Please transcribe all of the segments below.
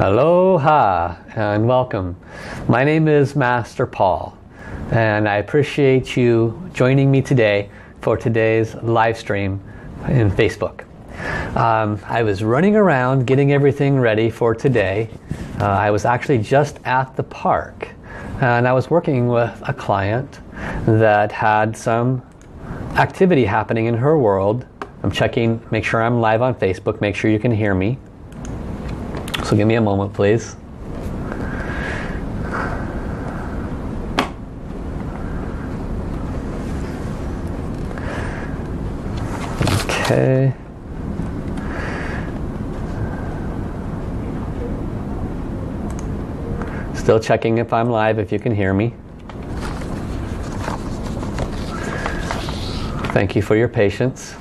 Aloha and welcome. My name is Master Paul and I appreciate you joining me today for today's live stream in Facebook. I was running around getting everything ready for today. I was actually just at the park and I was working with a client that had some activity happening in her world. I'm checking, make sure I'm live on Facebook, make sure you can hear me. So give me a moment, please. Okay. Still checking if I'm live, if you can hear me. Thank you for your patience.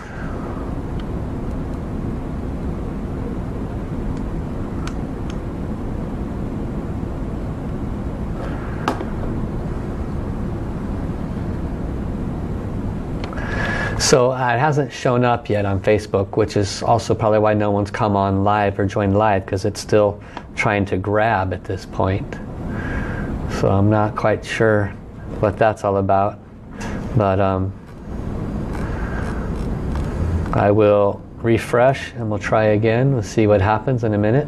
So it hasn't shown up yet on Facebook, which is also probably why no one's come on live or joined live, because it's still trying to grab at this point. So I'm not quite sure what that's all about, but I will refresh and we'll try again. We'll see what happens in a minute.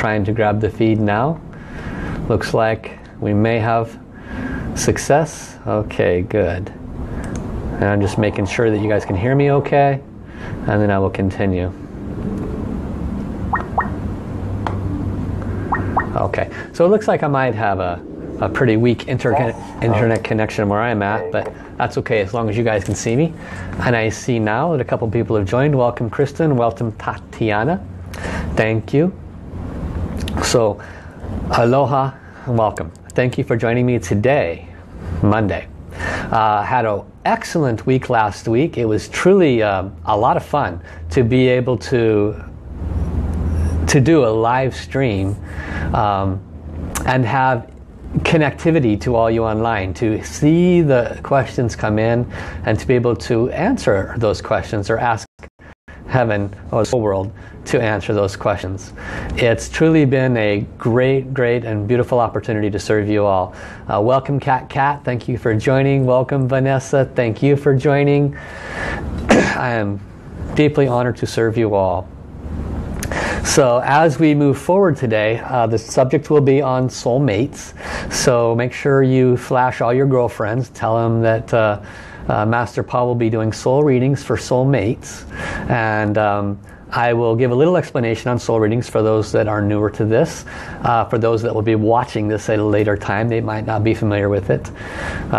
Trying to grab the feed now. Looks like we may have success. Okay, good. And I'm just making sure that you guys can hear me okay, and then I will continue. Okay, so it looks like I might have a pretty weak internet connection where I'm at, but that's okay as long as you guys can see me. And I see now that a couple people have joined. Welcome Kristen, welcome Tatiana. Thank you. So, aloha and welcome. Thank you for joining me today, Monday. Had an excellent week last week. It was truly a lot of fun to be able to do a live stream and have connectivity to all you online, to see the questions come in and to be able to answer those questions or ask heaven or the whole world to answer those questions. It's truly been a great and beautiful opportunity to serve you all. Welcome Cat, thank you for joining. Welcome Vanessa, thank you for joining. I am deeply honored to serve you all. So as we move forward today, the subject will be on soulmates. So make sure you flash all your girlfriends, tell them that Master Paul will be doing soul readings for soulmates, and I will give a little explanation on soul readings for those that are newer to this. For those that will be watching this at a later time, they might not be familiar with it.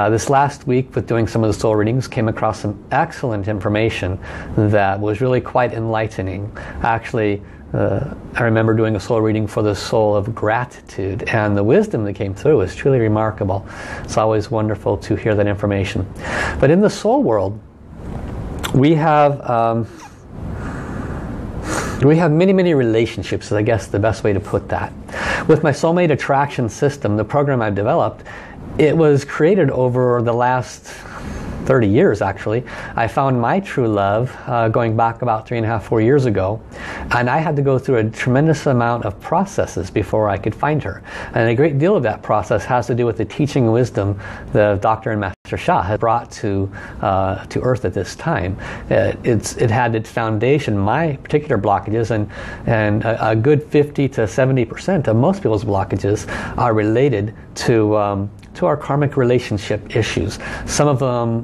This last week with doing some of the soul readings, came across some excellent information that was really quite enlightening. Actually, I remember doing a soul reading for the soul of gratitude, and the wisdom that came through is truly remarkable. It's always wonderful to hear that information. But in the soul world, we have many relationships, is I guess the best way to put that. With my soulmate attraction system, the program I've developed, it was created over the last 30 years actually. I found my true love going back about 3.5 or 4 years ago, and I had to go through a tremendous amount of processes before I could find her. And a great deal of that process has to do with the teaching and wisdom the Dr. and Master Sha has brought to Earth at this time. It had its foundation, my particular blockages, and a good 50 to 70% of most people's blockages are related to our karmic relationship issues. Some of our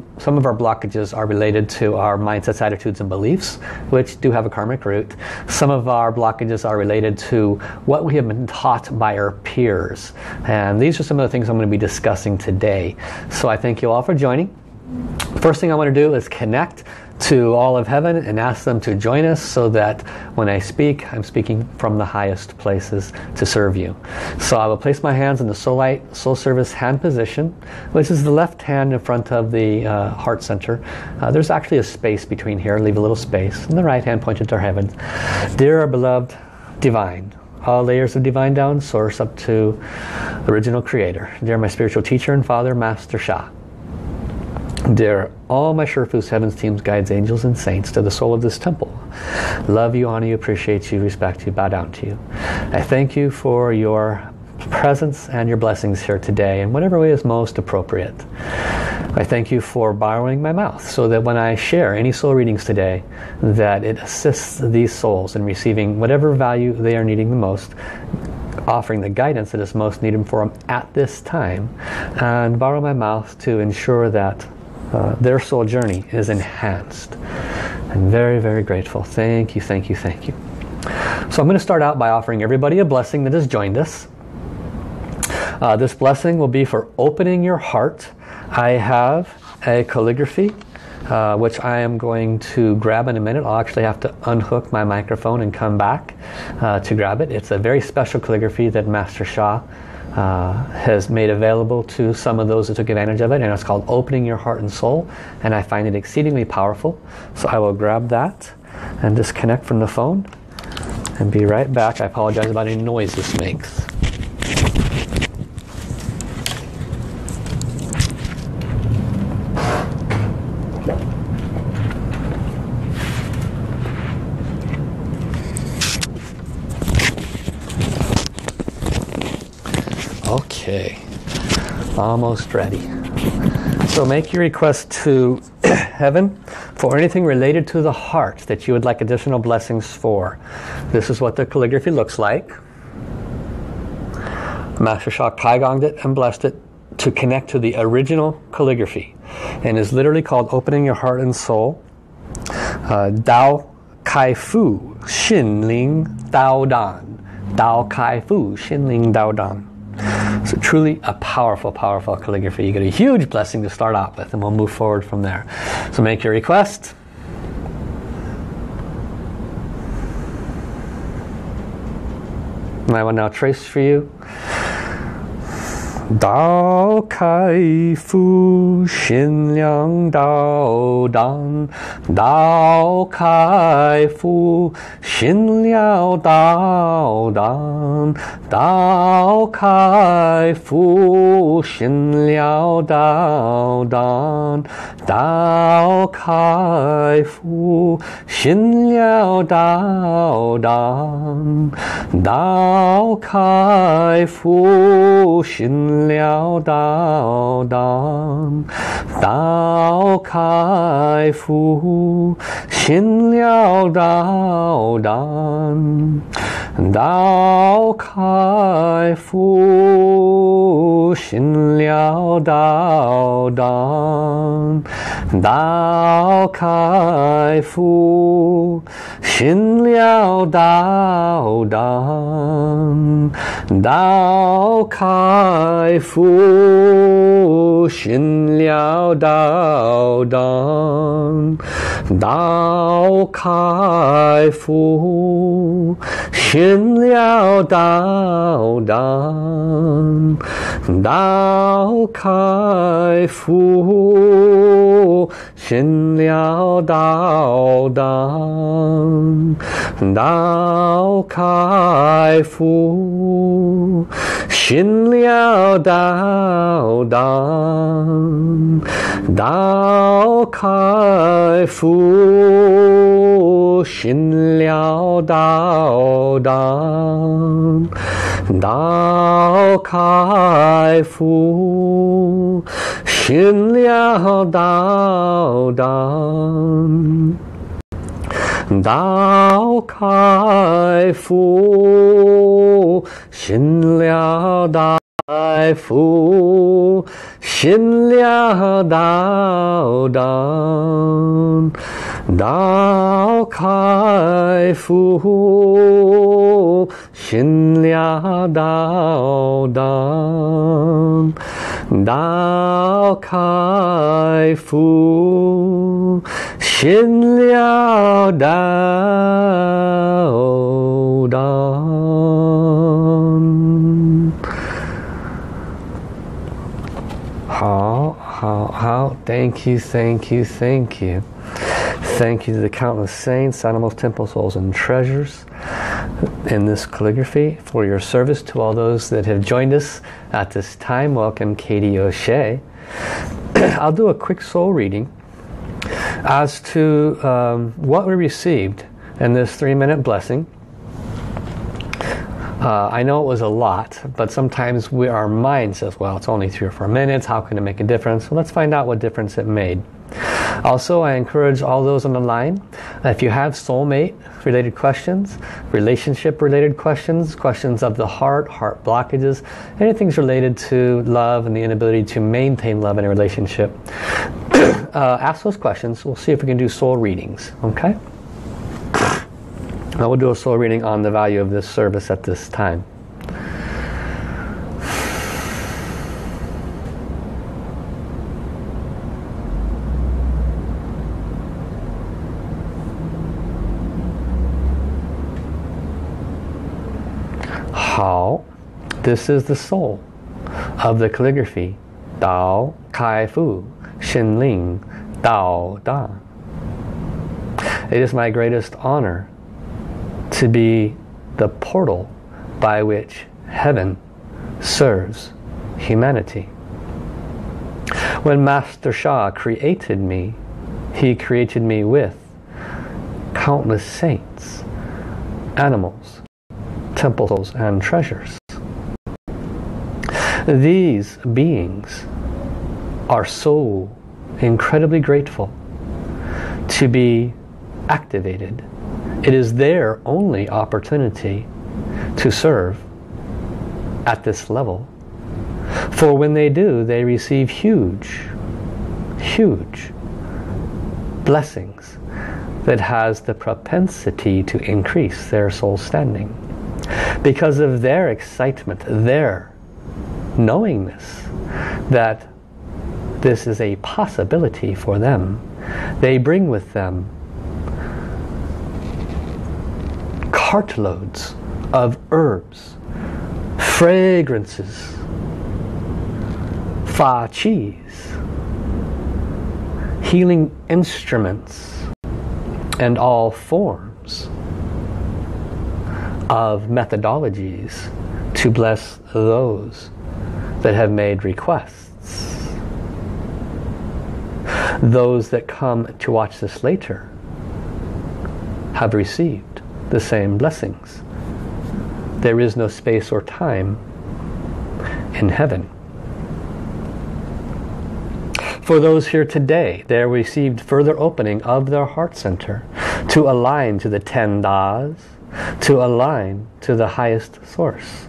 blockages are related to our mindsets, attitudes, and beliefs, which do have a karmic root. Some of our blockages are related to what we have been taught by our peers. And these are some of the things I'm going to be discussing today. So I thank you all for joining. First thing I want to do is connect to all of heaven and ask them to join us so that when I speak, I'm speaking from the highest places to serve you. So I will place my hands in the Soul Light, Soul Service hand position, which is the left hand in front of the heart center. There's actually a space between here, leave a little space, and the right hand pointed to heaven. Dear our beloved divine, all layers of divine down source up to the original creator. Dear my spiritual teacher and father, Master Sha, Dear all my Sherfus, heavens, teams, guides, angels, and saints, to the soul of this temple, love you, honor you, appreciate you, respect you, bow down to you. I thank you for your presence and your blessings here today in whatever way is most appropriate. I thank you for borrowing my mouth so that when I share any soul readings today, that it assists these souls in receiving whatever value they are needing the most, offering the guidance that is most needed for them at this time, and borrow my mouth to ensure that their soul journey is enhanced. I'm very, very grateful. Thank you, thank you, thank you. So I'm going to start out by offering everybody a blessing that has joined us. This blessing will be for opening your heart. I have a calligraphy which I am going to grab in a minute. I'll actually have to unhook my microphone and come back to grab it. It's a very special calligraphy that Master Sha has made available to some of those who took advantage of it, and it's called Opening Your Heart and Soul, and I find it exceedingly powerful. So I will grab that and disconnect from the phone and be right back. I apologize about any noise this makes. Okay, almost ready. So make your request to heaven for anything related to the heart that you would like additional blessings for. This is what the calligraphy looks like. Master Sha Kaigonged it and blessed it to connect to the original calligraphy, and is literally called Opening Your Heart and Soul. Dao Kaifu Xin Ling Dao Dan. Dao Kaifu Xin Ling Dao Dan. So truly a powerful, powerful calligraphy. You get a huge blessing to start out with, and we'll move forward from there. So make your request. And I will now trace for you. Dao Kai Fu Xin Liang Dao Dan. Dao Kai Fu Xin Liao Dao Dan. Dao Kai Fu Xin Liao Dao Dan. Dao Kai Fu Xin Liao Dao Dan. Dao Kai Fu Xin Liao Dao Dan. Dao Kai Fu Xin Liao Dao Dan. Dao Kai Fu Xin Liao Dao Dan. Dao Kai Fu Xin Liao Dao Dan. Dao Kai Fu Xin Liao Dao Dan. Dao Kai Fu Xin Liao Dao Dan. Dao Kai Fu Xin Liao Dao Dan. Dao Kai Fu Xin Liao Dao Dan. Dao Kai Fu Xin Liao Dao Dan. Dao Kai Fu Xin Liao Dao Dan. Dao Kai Fu Xin Liao Dai Fu Xin Liao Dao Dan. Dao Kai Fu Xin Liao Dao Dan. Dao Kai Fu Xin Liao Dao Dan. 好， thank you, thank you, thank you. Thank you to the countless saints, animals, temple souls, and treasures in this calligraphy for your service. To all those that have joined us at this time, welcome Katie O'Shea. I'll do a quick soul reading as to what we received in this 3-minute blessing. I know it was a lot, but sometimes our mind says, well, it's only 3 or 4 minutes, how can it make a difference? Well, let's find out what difference it made. Also, I encourage all those on the line, if you have soulmate related questions, relationship related questions, questions of the heart, heart blockages, anything's related to love and the inability to maintain love in a relationship, ask those questions. We'll see if we can do soul readings, okay? I will do a soul reading on the value of this service at this time. How? This is the soul of the calligraphy Dao Kaifu Xin Ling Dao Dan. It is my greatest honor to be the portal by which heaven serves humanity. When Master Sha created me, he created me with countless saints, animals, temples, and treasures. These beings are so incredibly grateful to be activated. It is their only opportunity to serve at this level. For when they do, they receive huge, huge blessings that has the propensity to increase their soul standing. Because of their excitement, their knowingness that this is a possibility for them, they bring with them cartloads of herbs, fragrances, fa chis, healing instruments, and all forms of methodologies to bless those that have made requests. Those that come to watch this later have received the same blessings. There is no space or time in heaven. For those here today, they received further opening of their heart center to align to the 10 Das, to align to the highest source,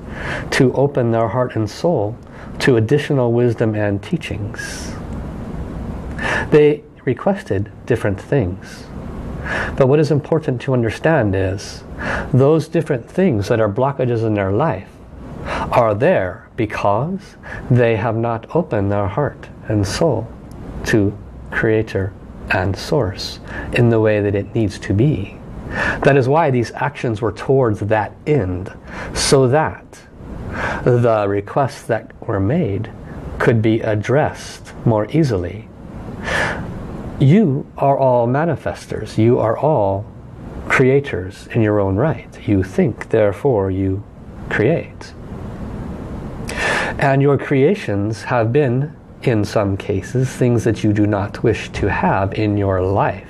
to open their heart and soul to additional wisdom and teachings. They requested different things. But what is important to understand is those different things that are blockages in their life are there because they have not opened their heart and soul to Creator and Source in the way that it needs to be. That is why these actions were towards that end, so that the requests that were made could be addressed more easily. You are all manifestors. You are all creators in your own right. You think, therefore you create. And your creations have been, in some cases, things that you do not wish to have in your life.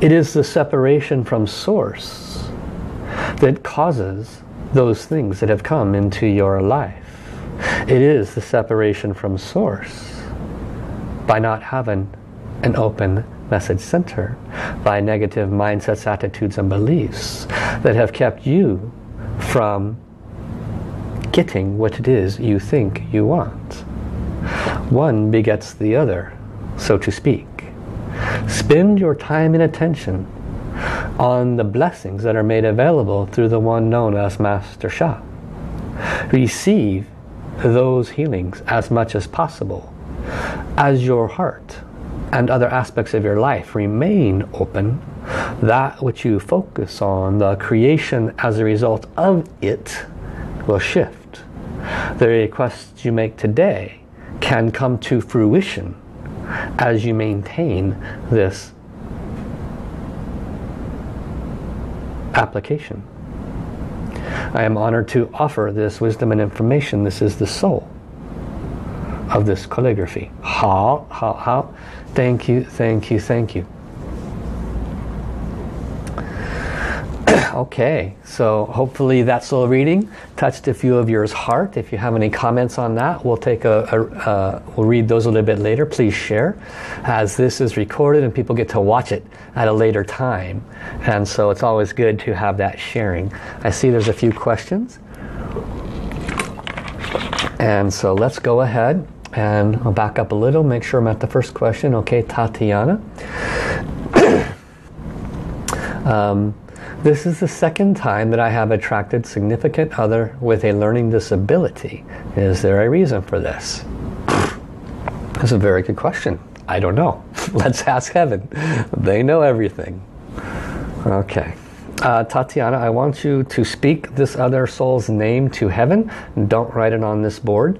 It is the separation from Source that causes those things that have come into your life. It is the separation from Source by not having an open message center, by negative mindsets, attitudes, and beliefs that have kept you from getting what it is you think you want. One begets the other, so to speak. Spend your time and attention on the blessings that are made available through the one known as Master Sha. Receive those healings as much as possible, as your heart and other aspects of your life remain open. That which you focus on, the creation as a result of it, will shift. The requests you make today can come to fruition as you maintain this application. I am honored to offer this wisdom and information. This is the soul of this calligraphy. Hao, hao, hao. Thank you, thank you, thank you. Okay, so hopefully that soul reading touched a few of yours heart. If you have any comments on that, we'll take we'll read those a little bit later. Please share, as this is recorded and people get to watch it at a later time. And so it's always good to have that sharing. I see there's a few questions. And so let's go ahead and I'll back up a little, make sure I'm at the first question. Okay, Tatiana. This is the second time that I have attracted significant other with a learning disability. Is there a reason for this? That's a very good question. I don't know. Let's ask heaven. They know everything. Okay. Tatiana, I want you to speak this other soul's name to heaven. Don't write it on this board.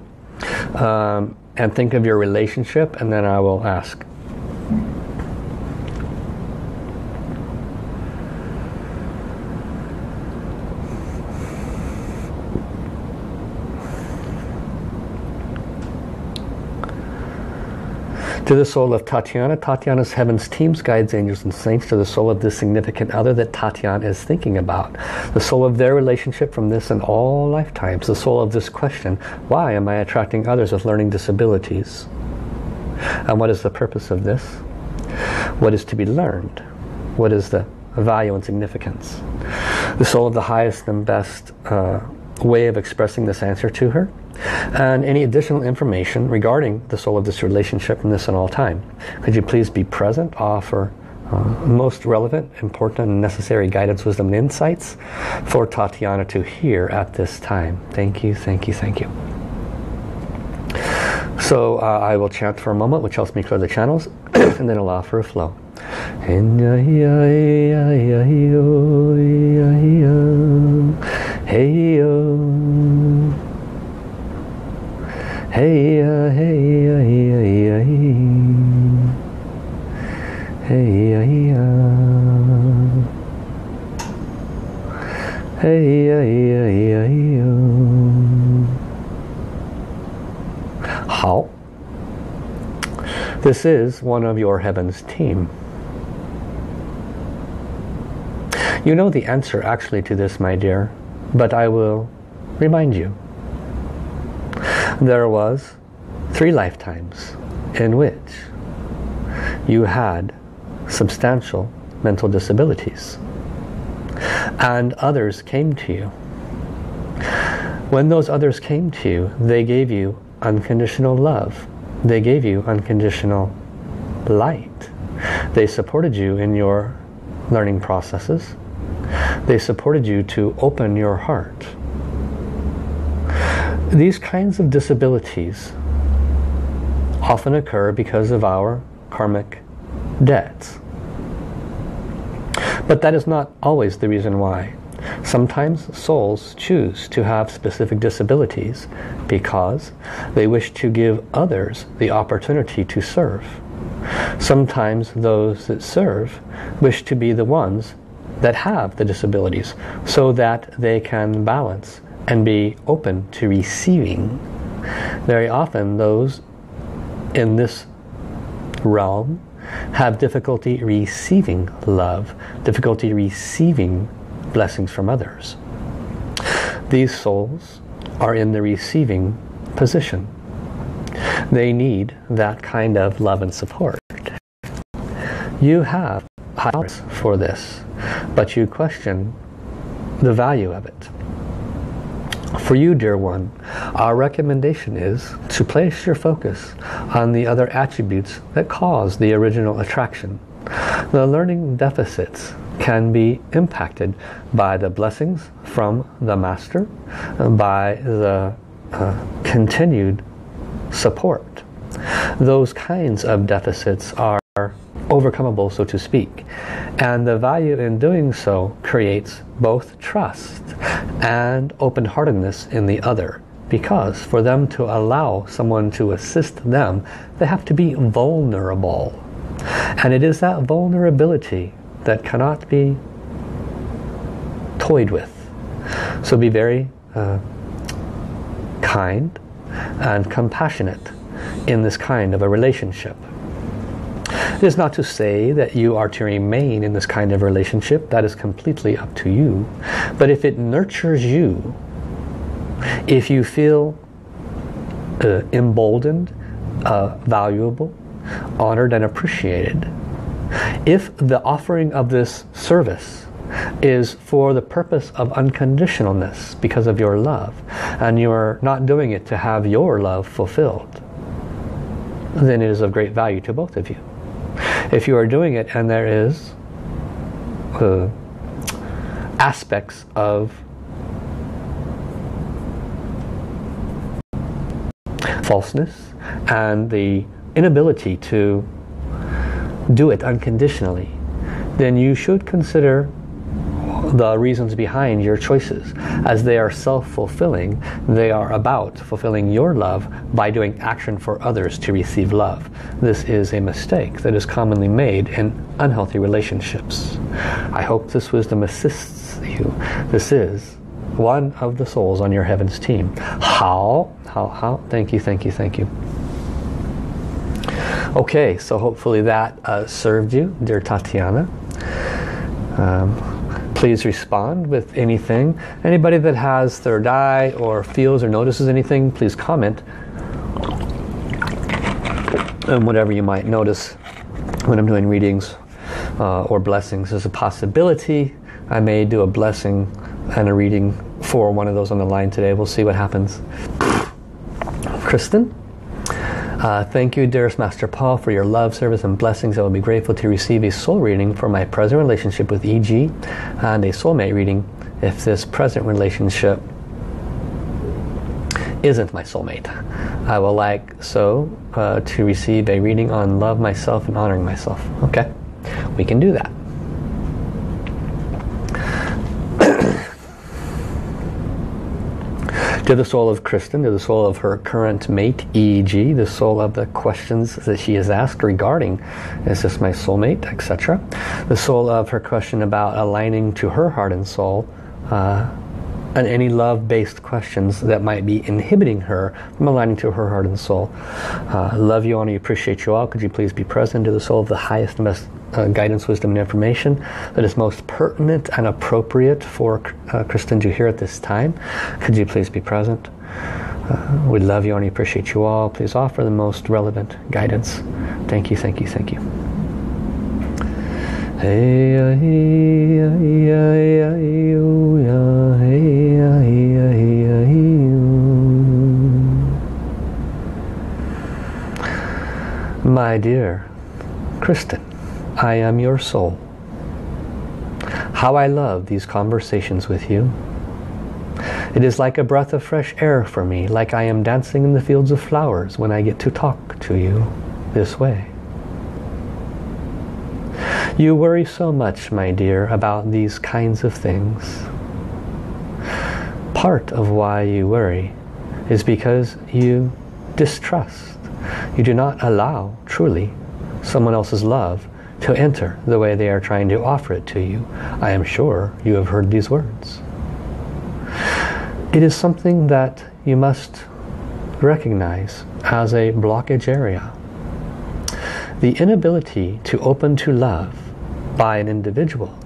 And think of your relationship, and then I will ask. To the soul of Tatiana, Tatiana's heavens, teams, guides, angels, and saints, to the soul of this significant other that Tatiana is thinking about, the soul of their relationship from this and all lifetimes, the soul of this question, why am I attracting others with learning disabilities? And what is the purpose of this? What is to be learned? What is the value and significance? The soul of the highest and best way of expressing this answer to her, and any additional information regarding the soul of this relationship from this and all time. Could you please be present, offer most relevant, important, and necessary guidance, wisdom, and insights for Tatiana to hear at this time. Thank you, thank you, thank you. So I will chant for a moment, which helps me clear the channels, and then allow for a flow. Hey ya, hey ya, hey ya, hey ya, hey ya, hey ya, hey ya, hey ya, hey ya. How? This is one of your heaven's team. You know the answer actually to this, my dear, but I will remind you. There was 3 lifetimes in which you had substantial mental disabilities, and others came to you. When those others came to you, they gave you unconditional love. They gave you unconditional light. They supported you in your learning processes. They supported you to open your heart. These kinds of disabilities often occur because of our karmic debts. But that is not always the reason why. Sometimes souls choose to have specific disabilities because they wish to give others the opportunity to serve. Sometimes those that serve wish to be the ones that have the disabilities so that they can balance and be open to receiving. Very often those in this realm have difficulty receiving love, difficulty receiving blessings from others. These souls are in the receiving position. They need that kind of love and support. You have high hopes for this, but you question the value of it. For you, dear one, our recommendation is to place your focus on the other attributes that cause the original attraction. The learning deficits can be impacted by the blessings from the Master, by the continued support. Those kinds of deficits are overcomable, so to speak, and the value in doing so creates both trust and open-heartedness in the other, because for them to allow someone to assist them, they have to be vulnerable, and it is that vulnerability that cannot be toyed with. So be very kind and compassionate in this kind of a relationship. It is not to say that you are to remain in this kind of relationship. That is completely up to you. But if it nurtures you, if you feel emboldened, valuable, honored and appreciated, if the offering of this service is for the purpose of unconditionalness because of your love, and you are not doing it to have your love fulfilled, then it is of great value to both of you. If you are doing it and there is aspects of falseness and the inability to do it unconditionally, then you should consider the reasons behind your choices, as they are self-fulfilling. They are about fulfilling your love by doing action for others to receive love. This is a mistake that is commonly made in unhealthy relationships. I hope this wisdom assists you. This is one of the souls on your Heaven's team. How? Thank you. Okay, so hopefully that served you, dear Tatiana. Please respond with anything. Anybody that has third eye or feels or notices anything, please comment on whatever you might notice when I'm doing readings or blessings. There's a possibility I may do a blessing and a reading for one of those on the line today. We'll see what happens. Kristen? Thank you, dearest Master Paul, for your love, service, and blessings. I will be grateful to receive a soul reading for my present relationship with EG and a soulmate reading if this present relationship isn't my soulmate. I will like so to receive a reading on love myself and honoring myself. Okay, we can do that. To the soul of Kristen, to the soul of her current mate, EEG, the soul of the questions that she has asked regarding, is this my soulmate, etc. The soul of her question about aligning to her heart and soul, and any love-based questions that might be inhibiting her from aligning to her heart and soul. Love you, honor you, appreciate you all. Could you please be present? To the soul of the highest and best guidance, wisdom, and information that is most pertinent and appropriate for Kristen to hear at this time. Could you please be present? We love you and appreciate you all. Please offer the most relevant guidance. Thank you. My dear Kristen, I am your soul. How I love these conversations with you. It is like a breath of fresh air for me, like I am dancing in the fields of flowers when I get to talk to you this way. You worry so much, my dear, about these kinds of things. Part of why you worry is because you distrust. You do not allow, truly, someone else's love to enter the way they are trying to offer it to you. I am sure you have heard these words. It is something that you must recognize as a blockage area. The inability to open to love by an individual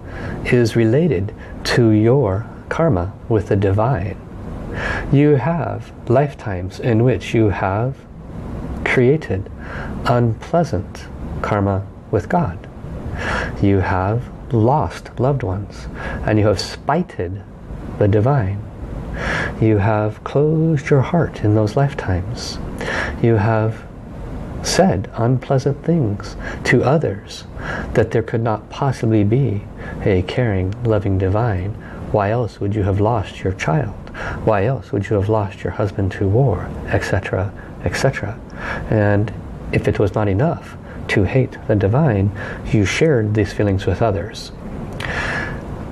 is related to your karma with the divine. You have lifetimes in which you have created unpleasant karma with God. You have lost loved ones and you have spited the divine. You have closed your heart in those lifetimes. You have said unpleasant things to others that there could not possibly be a caring, loving divine. Why else would you have lost your child? Why else would you have lost your husband to war? Etc. etc. And if it was not enough to hate the divine, you shared these feelings with others.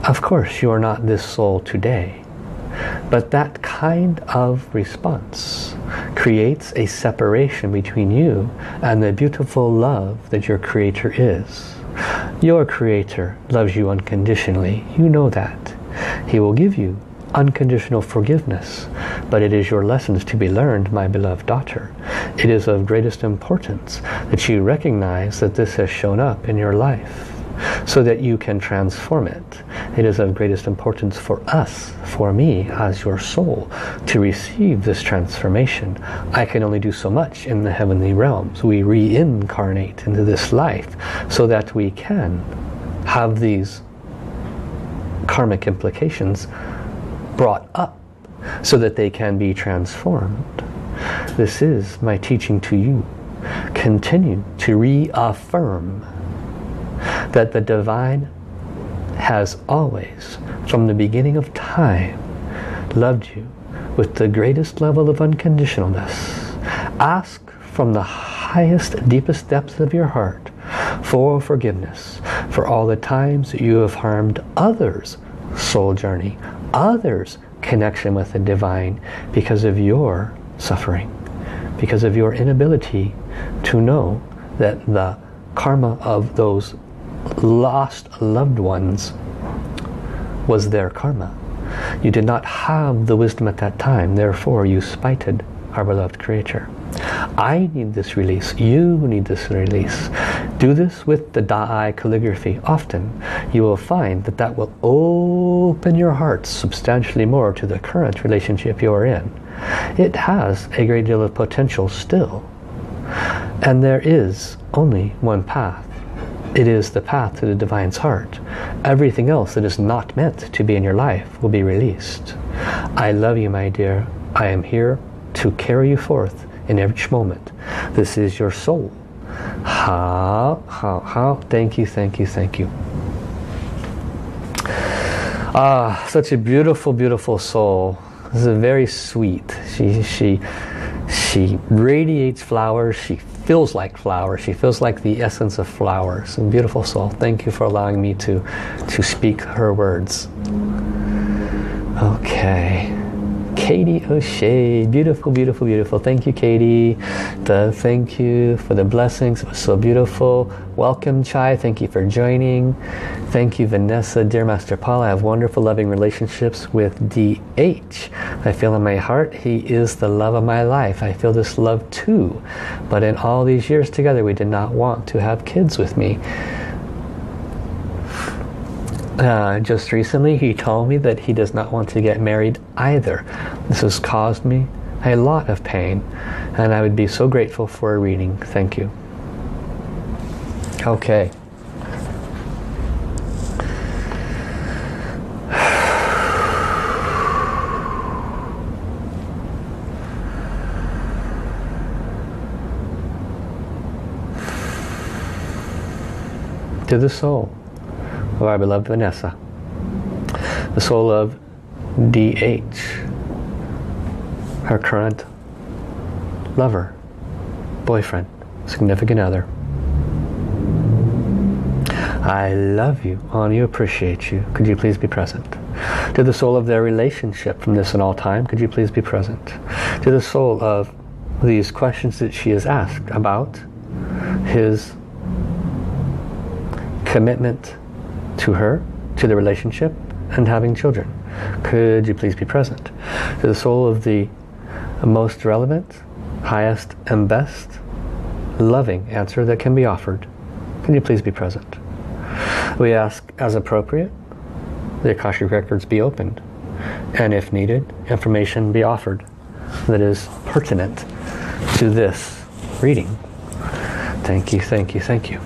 Of course, you are not this soul today, but that kind of response creates a separation between you and the beautiful love that your Creator is. Your Creator loves you unconditionally. You know that. He will give you unconditional forgiveness, but it is your lessons to be learned, my beloved daughter. It is of greatest importance that you recognize that this has shown up in your life so that you can transform it. It is of greatest importance for us, for me, as your soul, to receive this transformation. I can only do so much in the heavenly realms. We reincarnate into this life so that we can have these karmic implications brought up so that they can be transformed. This is my teaching to you. Continue to reaffirm that the divine has always, from the beginning of time, loved you with the greatest level of unconditionalness. Ask from the highest, deepest depths of your heart for forgiveness for all the times that you have harmed others' soul journey, others' connection with the divine, because of your suffering, because of your inability to know that the karma of those lost loved ones was their karma. You did not have the wisdom at that time, therefore you spited our beloved creator. I need this release. You need this release. Do this with the Da'ai calligraphy. Often you will find that that will open your heart substantially more to the current relationship you are in. It has a great deal of potential still. And there is only one path. It is the path to the divine's heart. Everything else that is not meant to be in your life will be released. I love you, my dear. I am here to carry you forth in each moment. This is your soul. How. Thank you, thank you, thank you. Ah, such a beautiful, beautiful soul. This is very sweet. She radiates flowers. She feels like flowers. She feels like the essence of flowers. And beautiful soul. Thank you for allowing me to speak her words. Okay. Katie O'Shea, beautiful, beautiful, beautiful. Thank you, Katie. Thank you for the blessings. It was so beautiful. Welcome, Chai. Thank you for joining. Thank you, Vanessa. Dear Master Paul, I have wonderful, loving relationships with DH. I feel in my heart he is the love of my life. I feel this love too. But in all these years together, we did not want to have kids with me. Just recently he told me that he does not want to get married either. This has caused me a lot of pain, and I would be so grateful for a reading. Thank you. Okay. To the soul of our beloved Vanessa, the soul of DH, her current lover, boyfriend, significant other. I love you, honor you, appreciate you. Could you please be present? To the soul of their relationship from this and all time, could you please be present? To the soul of these questions that she has asked about his commitment to her, to the relationship, and having children. Could you please be present? To the soul of the most relevant, highest, and best loving answer that can be offered. Can you please be present? We ask, as appropriate, the Akashic records be opened, and if needed, information be offered that is pertinent to this reading. Thank you, thank you, thank you.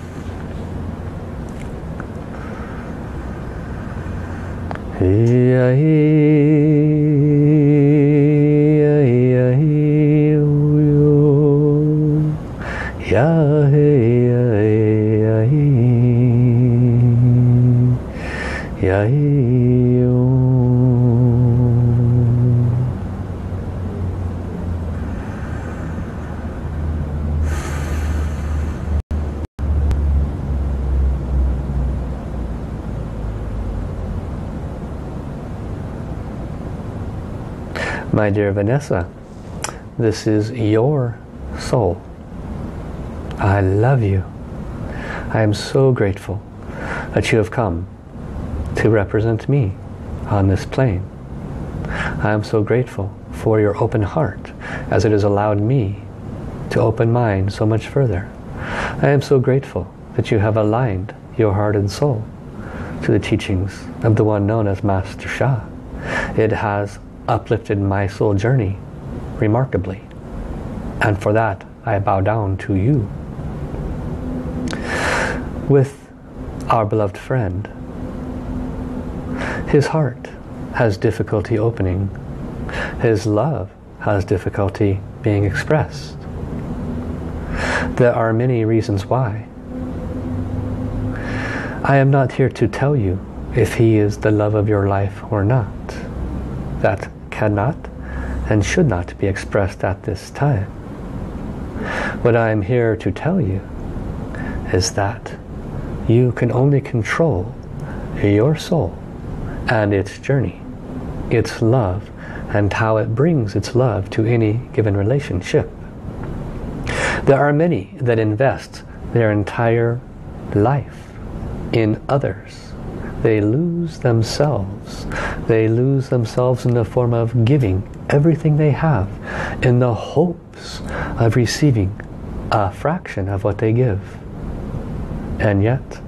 My dear Vanessa, this is your soul. I love you. I am so grateful that you have come to represent me on this plane. I am so grateful for your open heart, as it has allowed me to open mind so much further. I am so grateful that you have aligned your heart and soul to the teachings of the one known as Master Sha. It has uplifted my soul journey remarkably, and for that I bow down to you. With our beloved friend, his heart has difficulty opening. His love has difficulty being expressed. There are many reasons why. I am not here to tell you if he is the love of your life or not. That cannot and should not be expressed at this time. What I am here to tell you is that you can only control your soul and its journey, its love, and how it brings its love to any given relationship. There are many that invest their entire life in others. They lose themselves. They lose themselves in the form of giving everything they have in the hopes of receiving a fraction of what they give. And yet,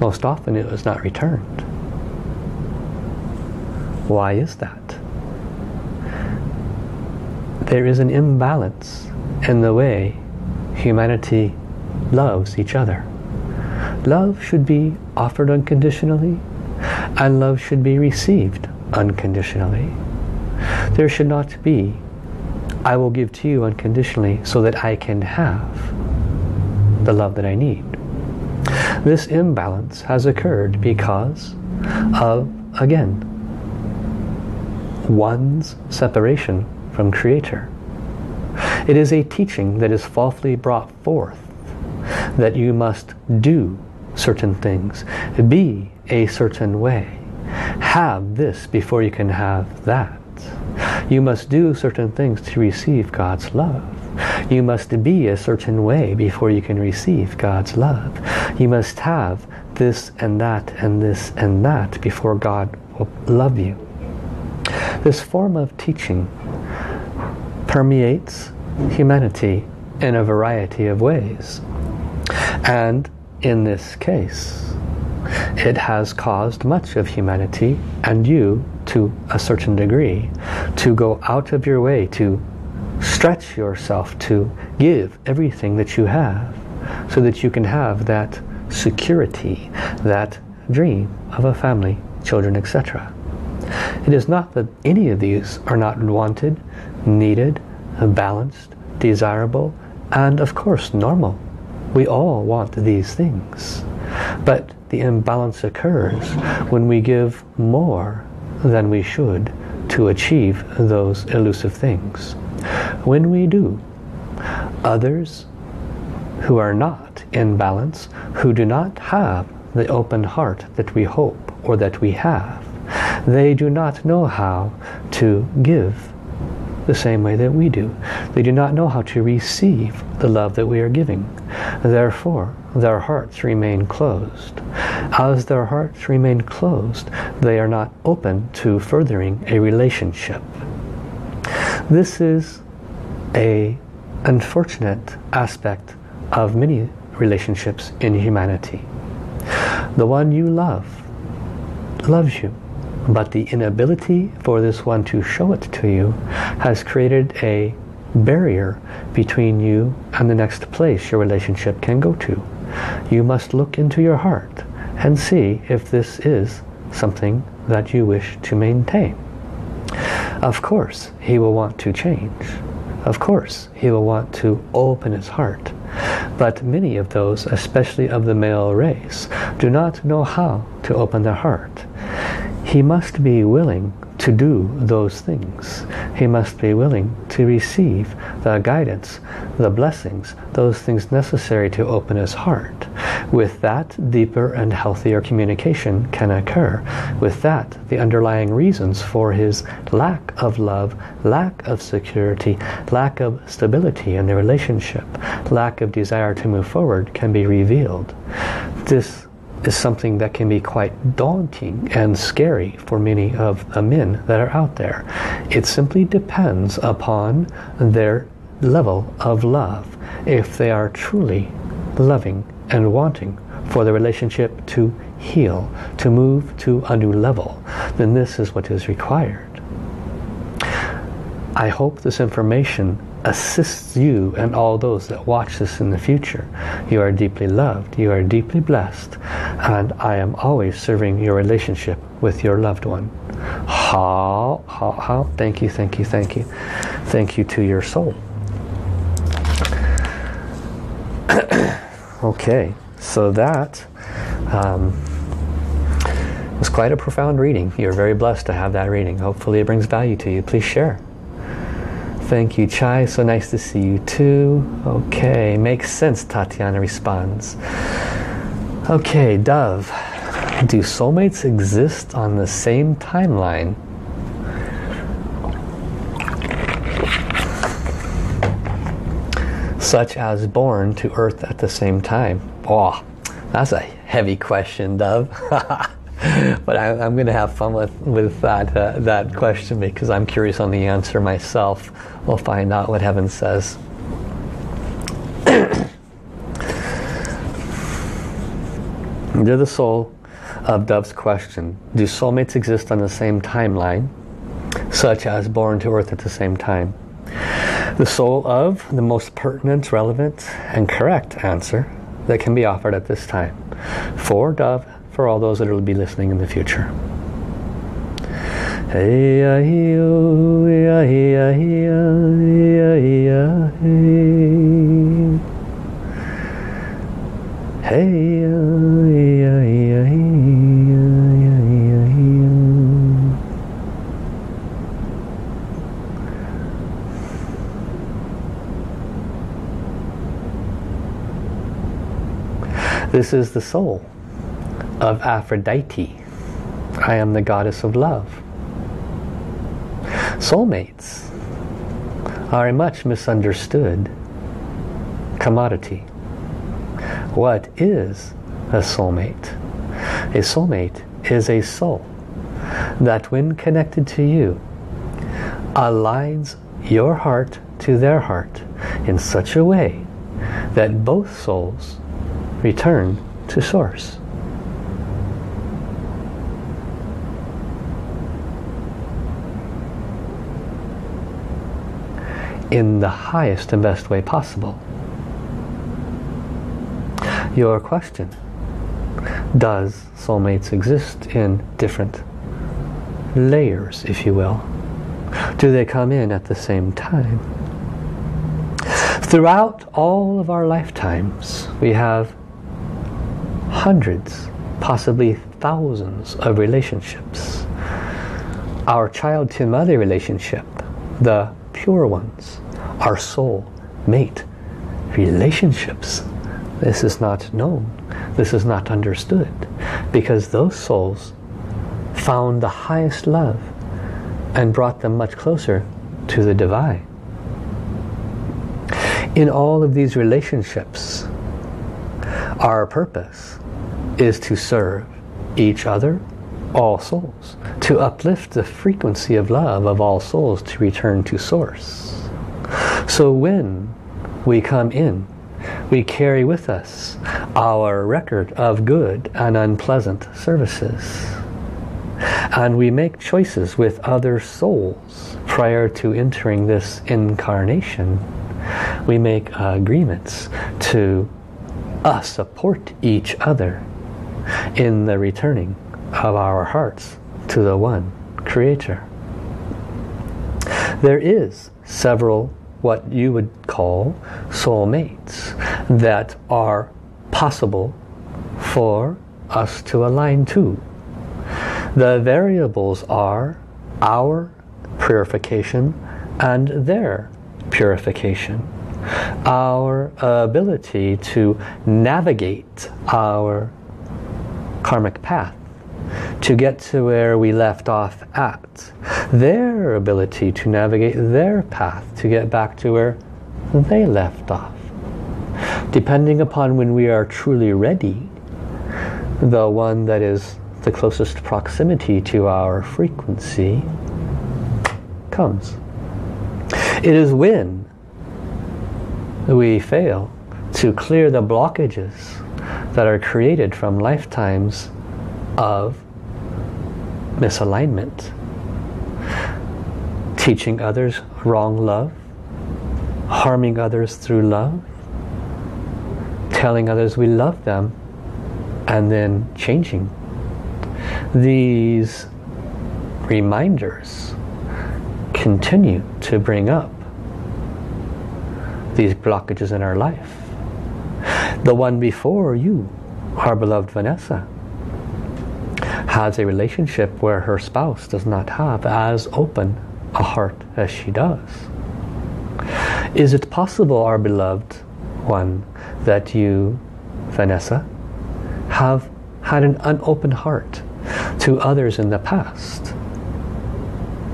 most often it was not returned. Why is that? There is an imbalance in the way humanity loves each other. Love should be offered unconditionally, and love should be received unconditionally. There should not be, I will give to you unconditionally so that I can have the love that I need. This imbalance has occurred because of, again, one's separation from Creator. It is a teaching that is falsely brought forth, that you must do certain things, be a certain way, have this before you can have that. You must do certain things to receive God's love. You must be a certain way before you can receive God's love. You must have this and that and this and that before God will love you. This form of teaching permeates humanity in a variety of ways. And in this case, it has caused much of humanity and you, to a certain degree, to go out of your way to stretch yourself to give everything that you have so that you can have that security, that dream of a family, children, etc. It is not that any of these are not wanted, needed, balanced, desirable, and of course normal. We all want these things. But the imbalance occurs when we give more than we should to achieve those elusive things. When we do, others who are not in balance, who do not have the open heart that we hope or that we have, they do not know how to give the same way that we do. They do not know how to receive the love that we are giving. Therefore, their hearts remain closed. As their hearts remain closed, they are not open to furthering a relationship. This is an unfortunate aspect of many relationships in humanity. The one you love loves you, but the inability for this one to show it to you has created a barrier between you and the next place your relationship can go to. You must look into your heart and see if this is something that you wish to maintain. Of course, he will want to change. Of course, he will want to open his heart. But many of those, especially of the male race, do not know how to open their heart. He must be willing to do those things. He must be willing to receive the guidance, the blessings, those things necessary to open his heart. With that, deeper and healthier communication can occur. With that, the underlying reasons for his lack of love, lack of security, lack of stability in the relationship, lack of desire to move forward can be revealed. This is something that can be quite daunting and scary for many of the men that are out there. It simply depends upon their level of love if they are truly loving and wanting for the relationship to heal, to move to a new level, then this is what is required. I hope this information assists you and all those that watch this in the future. You are deeply loved, you are deeply blessed, and I am always serving your relationship with your loved one. How? Thank you, thank you, thank you. Thank you to your soul. Okay, so that was quite a profound reading. You're very blessed to have that reading. Hopefully it brings value to you. Please share. Thank you, Chai. So nice to see you too. Okay, makes sense, Tatiana responds. Okay, Dove. Do soulmates exist on the same timeline? Such as born to Earth at the same time? Oh, that's a heavy question, Dove. But I'm going to have fun with that question because I'm curious on the answer myself. We'll find out what heaven says. You're the soul of Dove's question. Do soulmates exist on the same timeline, such as born to Earth at the same time? The soul of the most pertinent, relevant, and correct answer that can be offered at this time. For Dove, for all those that will be listening in the future. This is the soul of Aphrodite. I am the goddess of love. Soulmates are a much misunderstood commodity. What is a soulmate? A soulmate is a soul that, when connected to you, aligns your heart to their heart in such a way that both souls return to Source. In the highest and best way possible. Your question, does soulmates exist in different layers, if you will? Do they come in at the same time? Throughout all of our lifetimes, we have hundreds, possibly thousands of relationships. Our child to mother relationship, the pure ones, our soul mate relationships. This is not known. This is not understood. Because those souls found the highest love and brought them much closer to the divine. In all of these relationships, our purpose is to serve each other, all souls, to uplift the frequency of love of all souls to return to Source. So when we come in, we carry with us our record of good and unpleasant services. And we make choices with other souls prior to entering this incarnation. We make agreements to support each other in the returning of our hearts to the One Creator. There is several what you would call soulmates that are possible for us to align to. The variables are our purification and their purification, our ability to navigate our karmic path, to get to where we left off at, their ability to navigate their path, to get back to where they left off. Depending upon when we are truly ready, the one that is the closest proximity to our frequency comes. It is when we fail to clear the blockages that are created from lifetimes of misalignment. Teaching others wrong love, harming others through love, telling others we love them, and then changing. These reminders continue to bring up these blockages in our life. The one before you, our beloved Vanessa, has a relationship where her spouse does not have as open a heart as she does. Is it possible, our beloved one, that you, Vanessa, have had an unopened heart to others in the past?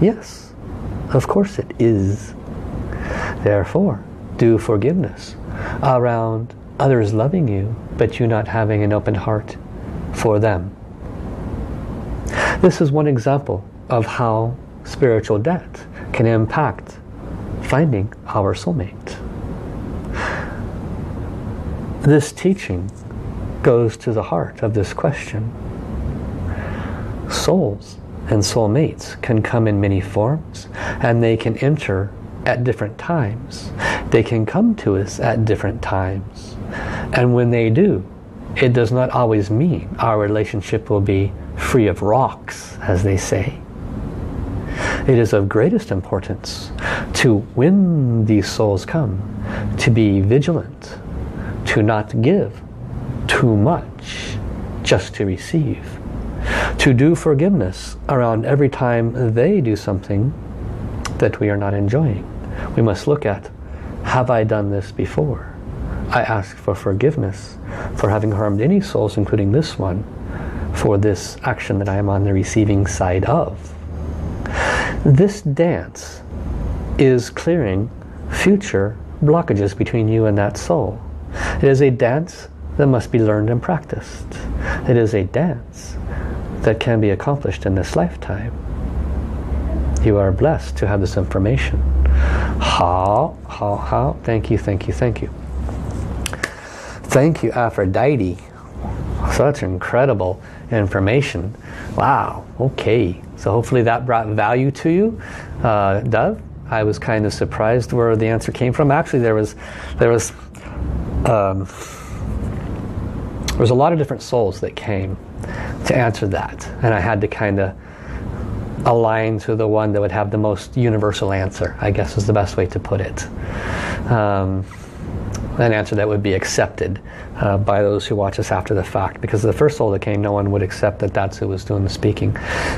Yes, of course it is. Therefore, do forgiveness around others loving you, but you not having an open heart for them. This is one example of how spiritual debt can impact finding our soulmate. This teaching goes to the heart of this question. Souls and soulmates can come in many forms, and they can enter at different times. They can come to us at different times. And when they do, it does not always mean our relationship will be free of rocks, as they say. It is of greatest importance to, when these souls come, to be vigilant, to not give too much just to receive, to do forgiveness around every time they do something that we are not enjoying. We must look at, have I done this before? I ask for forgiveness for having harmed any souls, including this one, for this action that I am on the receiving side of. This dance is clearing future blockages between you and that soul. It is a dance that must be learned and practiced. It is a dance that can be accomplished in this lifetime. You are blessed to have this information. How, thank you. Thank you, Aphrodite. Such incredible information. Wow, okay. So hopefully that brought value to you, Dove. I was kind of surprised where the answer came from. Actually, there was a lot of different souls that came to answer that, and I had to kind of align to the one that would have the most universal answer, I guess is the best way to put it. An answer that would be accepted by those who watch us after the fact, because the first soul that came, no one would accept that that's who was doing the speaking.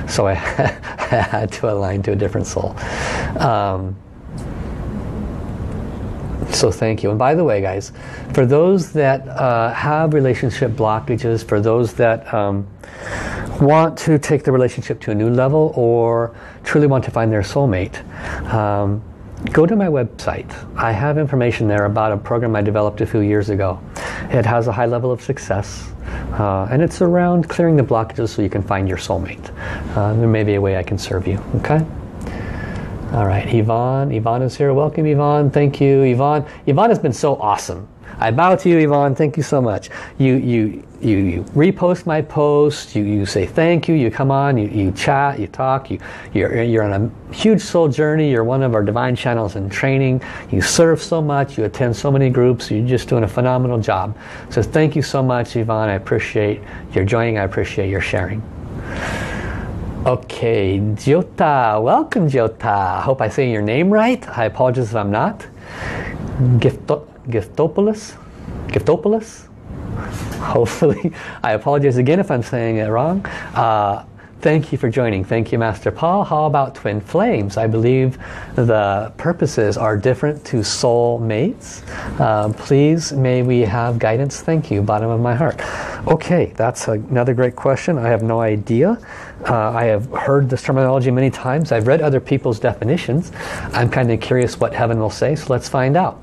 So I had to align to a different soul. So thank you. And by the way, guys, for those that have relationship blockages, for those that want to take the relationship to a new level or truly want to find their soulmate, go to my website. I have information there about a program I developed a few years ago. It has a high level of success, and it's around clearing the blockages so you can find your soulmate. There may be a way I can serve you, okay? All right, Yvonne. Yvonne is here. Welcome, Yvonne. Thank you, Yvonne. Yvonne has been so awesome. I bow to you, Yvonne. Thank you so much. You repost my post. You say thank you. You come on. You chat. You talk. You're on a huge soul journey. You're one of our divine channels in training. You serve so much. You attend so many groups. You're just doing a phenomenal job. So thank you so much, Yvonne. I appreciate your joining. I appreciate your sharing. Okay, Jyota. Welcome, Jyota. I hope I say your name right. I apologize if I'm not. Giftopoulos. Hopefully, I apologize again if I'm saying it wrong. Thank you for joining. Thank you, Master Paul. How about twin flames? I believe the purposes are different to soul mates. Please, may we have guidance? Thank you, bottom of my heart. Okay, that's another great question. I have no idea. I have heard this terminology many times. I've read other people's definitions. I'm kind of curious what heaven will say, so let's find out.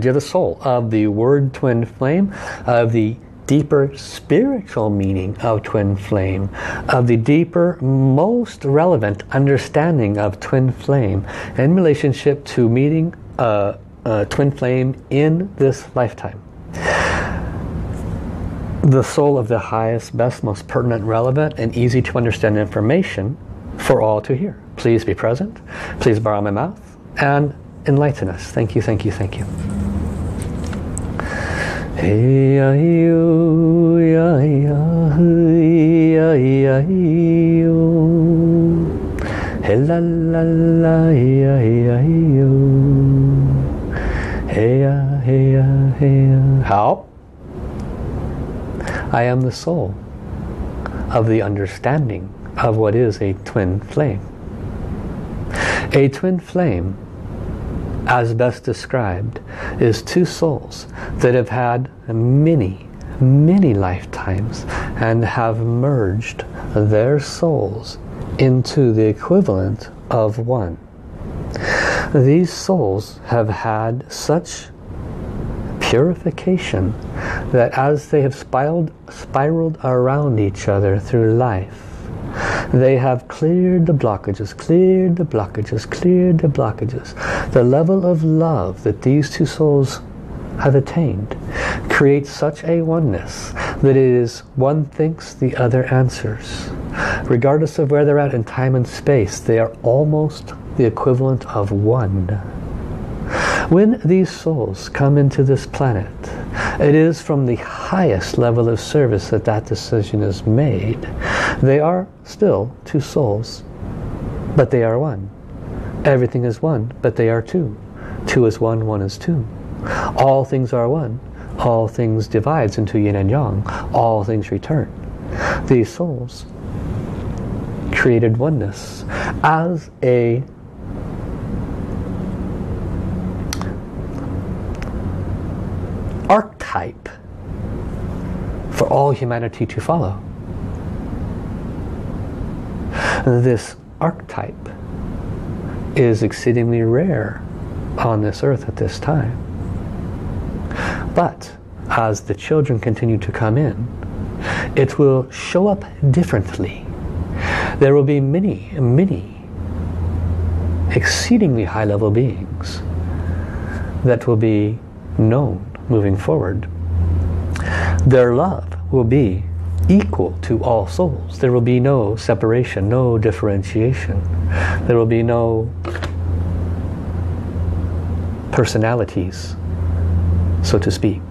Dear the soul of the word twin flame, of the deeper spiritual meaning of twin flame, of the deeper, most relevant understanding of twin flame in relationship to meeting twin flame in this lifetime. The soul of the highest, best, most pertinent, relevant, and easy to understand information for all to hear. Please be present. Please borrow my mouth and enlighten us. Thank you, thank you, thank you. How? I am the soul of the understanding of what is a twin flame. A twin flame, as best described, is two souls that have had many, many lifetimes and have merged their souls into the equivalent of one. These souls have had such purification that as they have spiraled around each other through life, they have cleared the blockages, cleared the blockages, cleared the blockages. The level of love that these two souls have attained creates such a oneness that it is one thinks, the other answers. Regardless of where they're at in time and space, they are almost the equivalent of one. When these souls come into this planet, it is from the highest level of service that that decision is made. They are still two souls, but they are one. Everything is one, but they are two. Two is one, one is two. All things are one. All things divides into yin and yang. All things return. These souls created oneness as a archetype for all humanity to follow. This archetype is exceedingly rare on this earth at this time. But as the children continue to come in, it will show up differently. There will be many, many exceedingly high-level beings that will be known moving forward. Their love will be equal to all souls. There will be no separation, no differentiation. There will be no personalities, so to speak.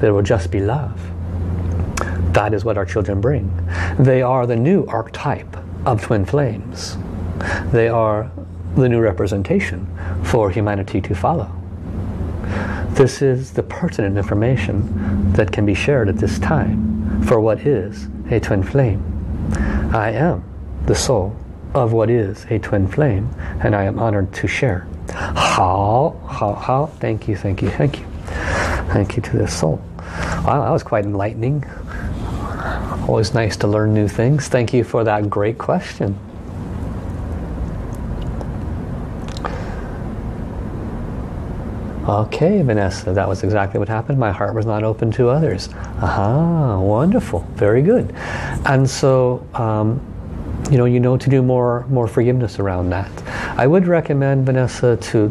There will just be love. That is what our children bring. They are the new archetype of twin flames. They are the new representation for humanity to follow. This is the pertinent information that can be shared at this time for what is a twin flame. I am the soul of what is a twin flame, and I am honored to share. How, thank you, thank you, thank you. Thank you to this soul. Wow, that was quite enlightening. Always nice to learn new things. Thank you for that great question. Okay, Vanessa, that was exactly what happened. My heart was not open to others. Aha, wonderful, very good. And so, you know to do more forgiveness around that. I would recommend, Vanessa, to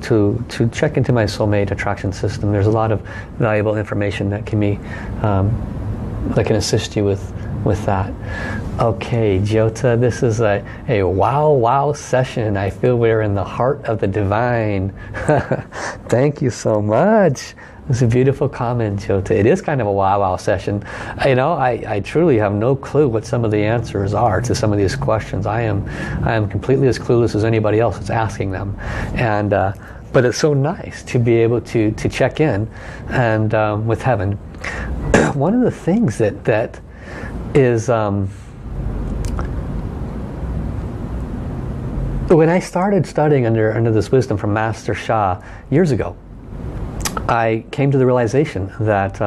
check into my soulmate attraction system. There's a lot of valuable information that can be, that can assist you with that. Okay, Jyota, this is a wow session. I feel we're in the heart of the divine. Thank you so much. It's a beautiful comment, Jyota. It is kind of a wow session. You know, I truly have no clue what some of the answers are to some of these questions. I am completely as clueless as anybody else that's asking them. And but it's so nice to be able to check in and with heaven. One of the things that is when I started studying under this wisdom from Master Sha years ago, I came to the realization that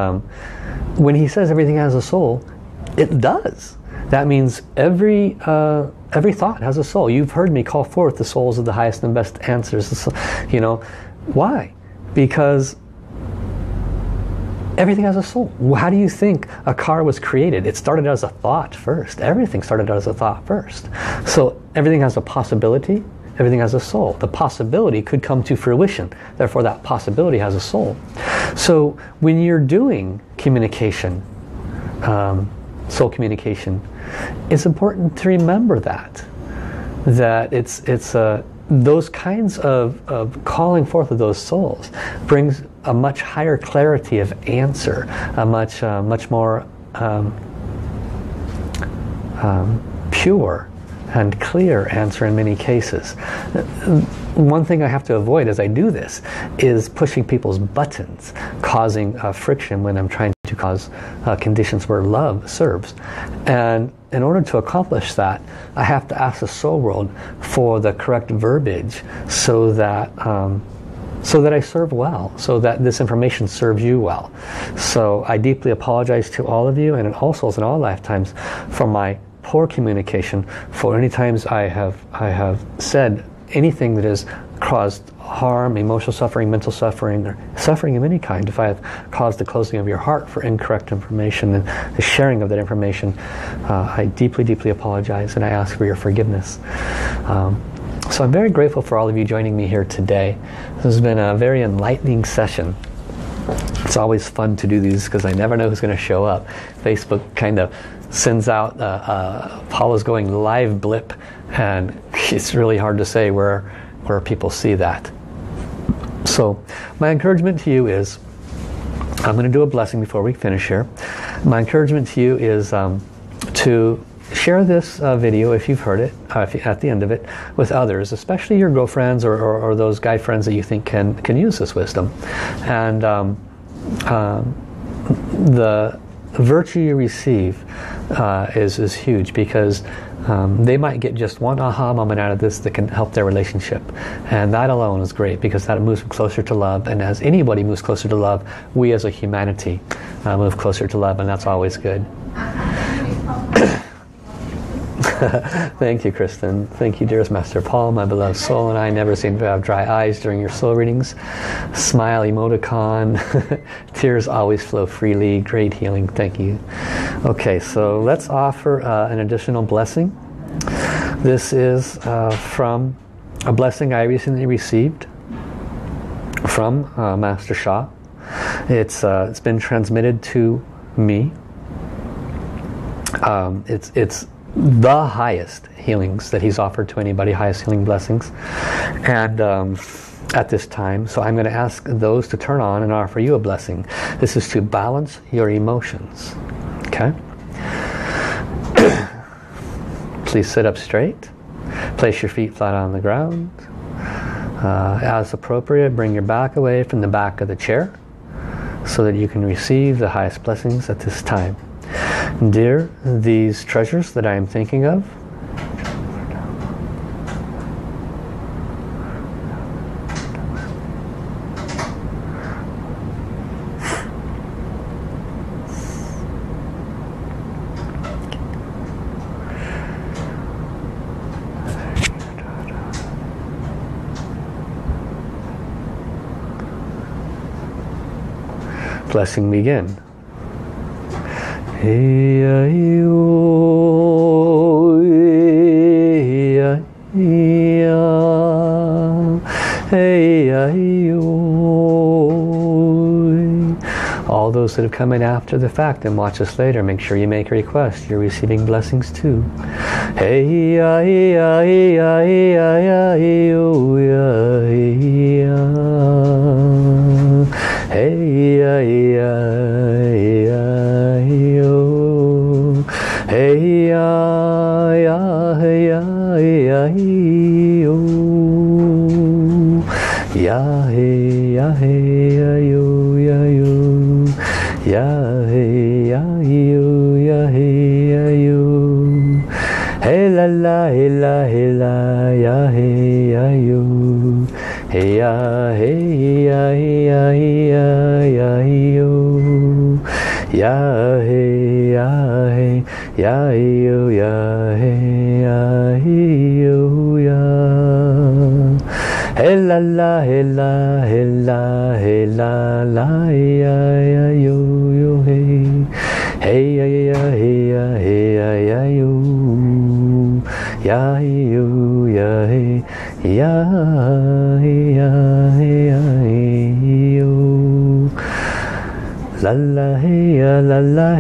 when he says everything has a soul, it does. That means every thought has a soul. You've heard me call forth the souls of the highest and best answers. You know why? Because everything has a soul. How do you think a car was created? It started as a thought first. Everything started as a thought first. So everything has a possibility Everything has a soul. The possibility could come to fruition. Therefore, that possibility has a soul. So when you're doing communication, soul communication, it's important to remember that. That those kinds of calling forth of those souls brings a much higher clarity of answer, a much more pure and clear answer in many cases. One thing I have to avoid as I do this is pushing people's buttons, causing friction when I'm trying to cause conditions where love serves. And in order to accomplish that, I have to ask the soul world for the correct verbiage so that I serve well, so that this information serves you well. So I deeply apologize to all of you and in all souls in all lifetimes for my poor communication, for any times I have said anything that has caused harm, emotional suffering, mental suffering, or suffering of any kind. If I have caused the closing of your heart for incorrect information and the sharing of that information, I deeply, deeply apologize and I ask for your forgiveness. So I'm very grateful for all of you joining me here today. This has been a very enlightening session. It's always fun to do these because I never know who's going to show up. Facebook kind of sends out Paula's going live blip, and it's really hard to say where people see that. So my encouragement to you is, I'm going to do a blessing before we finish here. My encouragement to you is to share this video, if you've heard it, at the end of it, with others, especially your girlfriends or those guy friends that you think can use this wisdom. And the virtue you receive is huge, because they might get just one aha moment out of this that can help their relationship. And that alone is great, because that moves closer to love. And as anybody moves closer to love, we as a humanity move closer to love, and that's always good. Thank you, Kristen. Thank you, dearest Master Paul, my beloved soul, and I never seem to have dry eyes during your soul readings. Smile emoticon. Tears always flow freely. Great healing. Thank you. Okay, so let's offer an additional blessing. This is from a blessing I recently received from Master Sha. It's been transmitted to me. It's the highest healings that he's offered to anybody, highest healing blessings, and at this time. So I'm going to ask those to turn on and offer you a blessing. This is to balance your emotions. Okay? Please sit up straight. Place your feet flat on the ground. As appropriate, bring your back away from the back of the chair so that you can receive the highest blessings at this time. Dear, these treasures that I am thinking of blessing begin. All those that have come in after the fact and watch us later, make sure you make a request. You're receiving blessings too. la la ya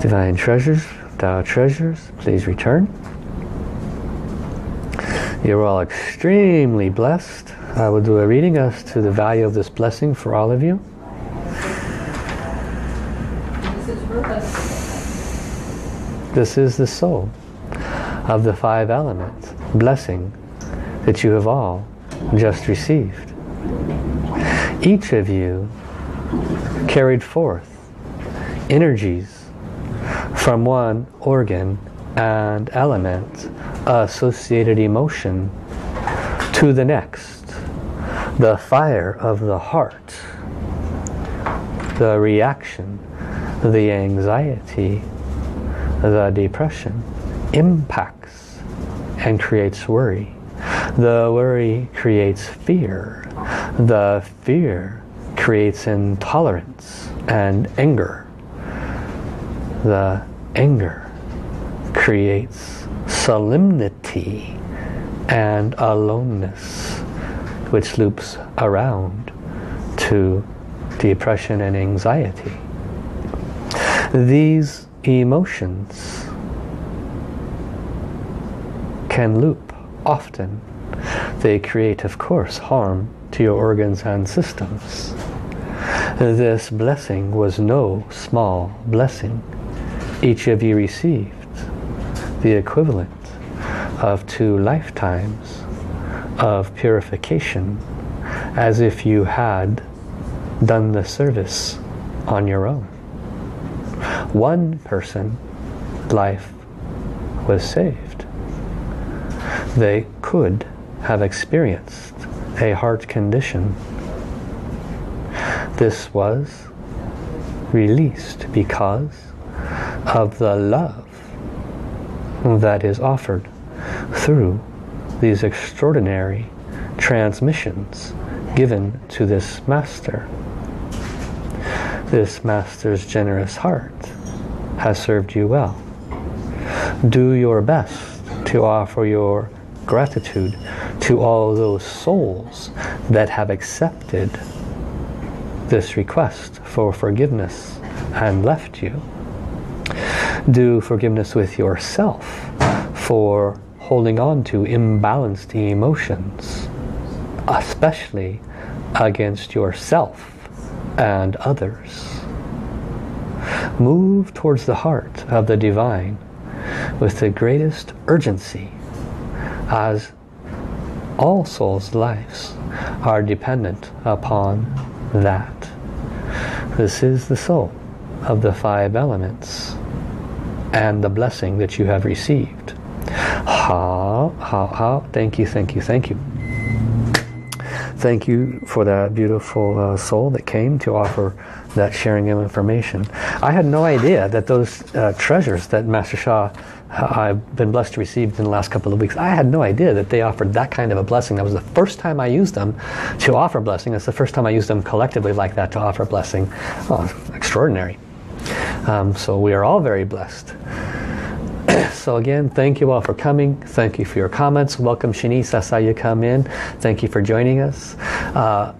Divine treasures, Tao treasures, please return. You're all extremely blessed. I will do a reading as to the value of this blessing for all of you. This is the soul of the five elements blessing that you have all just received. Each of you carried forth energies from one organ and element, associated emotion, to the next. The fire of the heart, the reaction, the anxiety, the depression impacts and creates worry. The worry creates fear. The fear creates intolerance and anger. The anger creates solemnity and aloneness, which loops around to depression and anxiety. These emotions can loop often. They create, of course, harm to your organs and systems. This blessing was no small blessing. Each of you received the equivalent of 2 lifetimes of purification, as if you had done the service on your own. One person's life was saved. They could have experienced a heart condition. This was released because of the love that is offered through these extraordinary transmissions given to this master. This master's generous heart has served you well. Do your best to offer your gratitude to all those souls that have accepted this request for forgiveness and left you. Do forgiveness with yourself for holding on to imbalanced emotions, especially against yourself and others. Move towards the heart of the divine with the greatest urgency, as all souls' lives are dependent upon that. This is the soul of the five elements and the blessing that you have received. Ha, ha, ha. Thank you, thank you, thank you. Thank you for that beautiful soul that came to offer that sharing of information. I had no idea that those treasures that Master Sha I've been blessed to receive in the last couple of weeks, I had no idea that they offered that kind of a blessing. That was the first time I used them to offer blessing. That's the first time I used them collectively like that to offer blessing. Oh, extraordinary. So we are all very blessed. So again, thank you all for coming. Thank you for your comments. Welcome Shanice, I saw you come in. Thank you for joining us.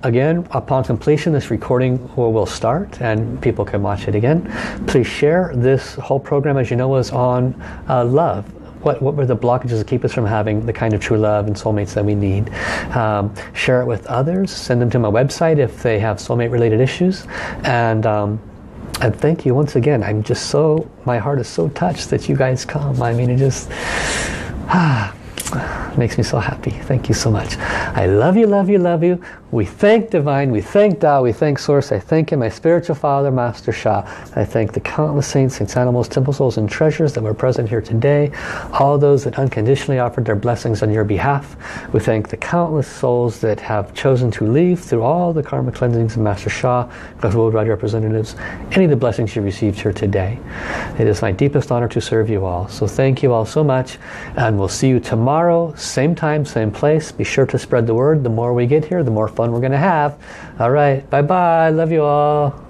Again, upon completion, this recording will start and people can watch it again. Please share. This whole program, as you know, is on love. What were the blockages that keep us from having the kind of true love and soulmates that we need? Share it with others. Send them to my website if they have soulmate related issues. And thank you once again. I'm just so, my heart is so touched that you guys come. I mean, it just makes me so happy. Thank you so much. I love you, love you, love you. We thank Divine, we thank Tao, we thank Source, I thank Him, my spiritual father, Master Sha. I thank the countless saints, animals, temple souls, and treasures that were present here today. All those that unconditionally offered their blessings on your behalf. We thank the countless souls that have chosen to leave through all the karma cleansings of Master Sha, God World Ride representatives, any of the blessings you received here today. It is my deepest honor to serve you all. So thank you all so much, and we'll see you tomorrow, same time, same place. Be sure to spread the word. The more we get here, the more fun we're going to have. All right. Bye-bye. Love you all.